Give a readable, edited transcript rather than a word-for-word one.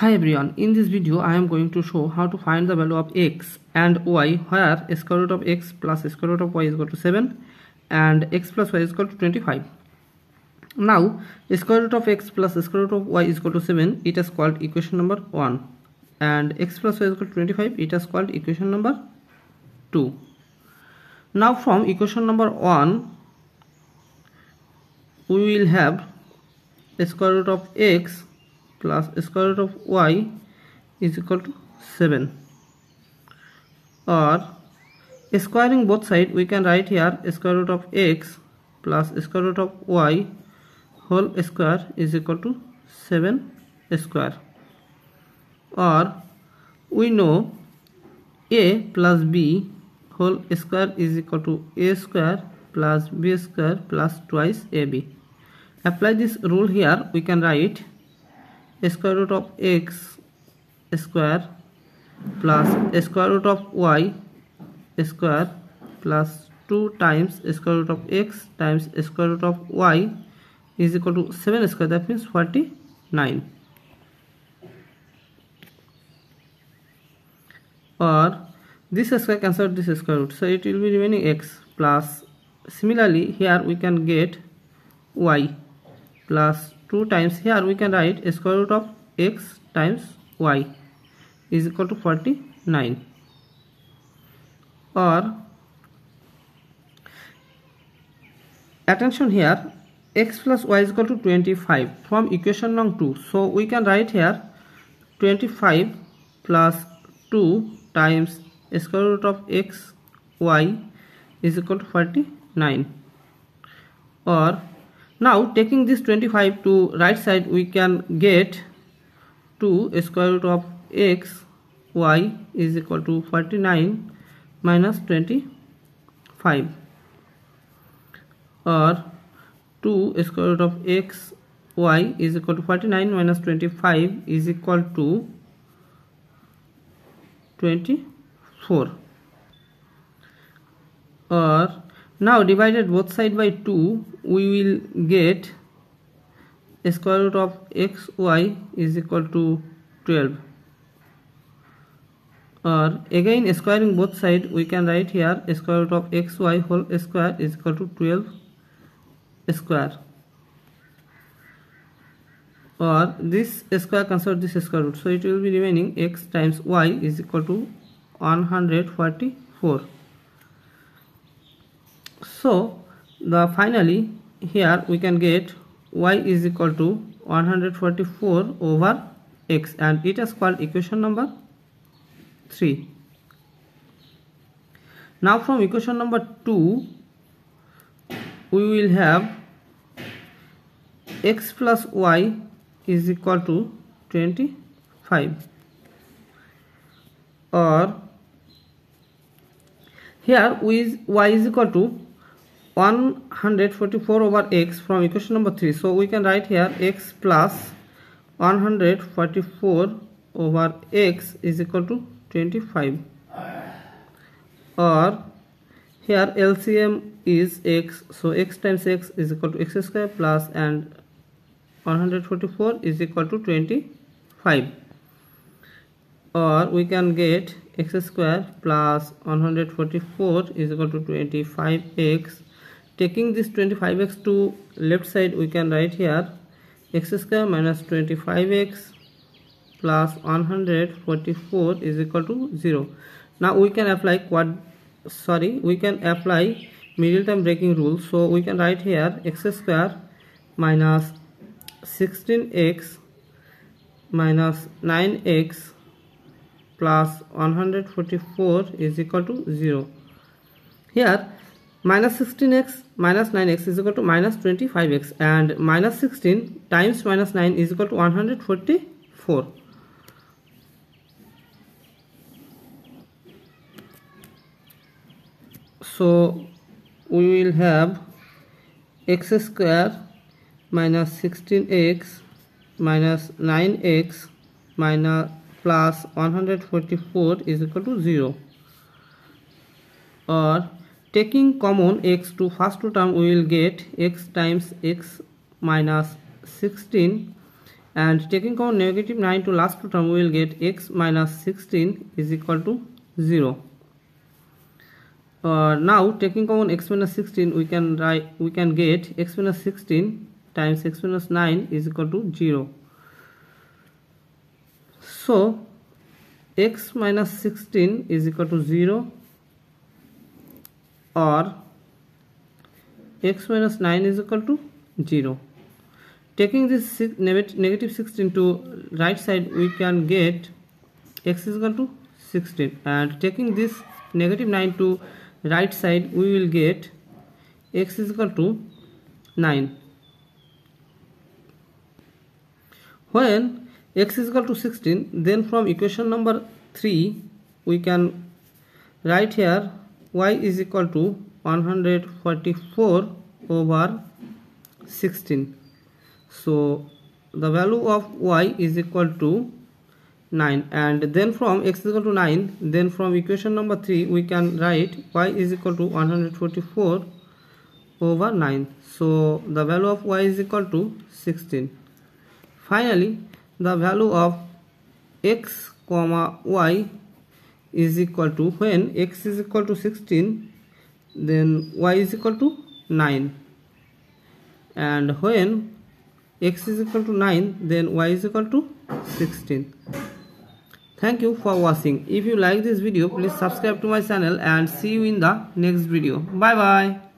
Hi everyone, in this video I am going to show how to find the value of x and y where square root of x plus square root of y is equal to 7 and x plus y is equal to 25. Now square root of x plus square root of y is equal to 7, it is called equation number 1, and x plus y is equal to 25, it is called equation number 2. Now from equation number 1 we will have square root of x plus square root of y is equal to 7, or squaring both sides we can write here square root of x plus square root of y whole square is equal to 7 square, or we know a plus b whole square is equal to a square plus b square plus twice ab. Apply this rule here, we can write square root of x square plus square root of y square plus 2 times square root of x times square root of y is equal to 7 square, that means 49, or this square cancels this square root, so it will be remaining x, plus similarly here we can get y plus 2 times, here we can write square root of x times y is equal to 49, or attention here x plus y is equal to 25 from equation number 2, so we can write here 25 plus 2 times square root of x y is equal to 49, or now taking this 25 to right side we can get 2 square root of x y is equal to 49 minus 25, or 2 square root of x y is equal to 49 minus 25 is equal to 24, or now divided both sides by 2 we will get square root of xy is equal to 12, or again squaring both sides we can write here square root of xy whole square is equal to 12 square, or this square cancels this square root, so it will be remaining x times y is equal to 144. So finally here we can get y is equal to 144 over x, and it is called equation number 3. Now from equation number 2 we will have x plus y is equal to 25, or here y is equal to 144 over x from equation number 3, so we can write here x plus 144 over x is equal to 25, or here LCM is x, so x times x is equal to x square plus and 144 is equal to 25, or we can get x square plus 144 is equal to 25x. Taking this 25x to left side we can write here x square minus 25x plus 144 is equal to 0. Now we can apply we can apply middle term breaking rule, so we can write here x square minus 16x minus 9x plus 144 is equal to 0. Here minus 16x minus 9x is equal to minus 25x, and minus 16 times minus 9 is equal to 144, so we will have x square minus 16x minus 9x minus plus 144 is equal to 0, or taking common x to first two term we will get x times x minus 16 and taking common negative 9 to last two term, we will get x minus 16 is equal to 0. Now taking common x minus 16, we can get x minus 16 times x minus 9 is equal to 0. So x minus 16 is equal to 0, or x minus 9 is equal to 0. Taking this negative 16 to right side, we can get x is equal to 16, and taking this negative 9 to right side, we will get x is equal to 9. When x is equal to 16, then from equation number 3 we can write here y is equal to 144 over 16. So the value of y is equal to 9, and then from x is equal to 9, then from equation number 3 we can write y is equal to 144 over 9. So the value of y is equal to 16. Finally, the value of x comma y is equal to, when x is equal to 16, then y is equal to 9, and when x is equal to 9, then y is equal to 16. Thank you for watching. If you like this video, please subscribe to my channel, and see you in the next video. Bye bye.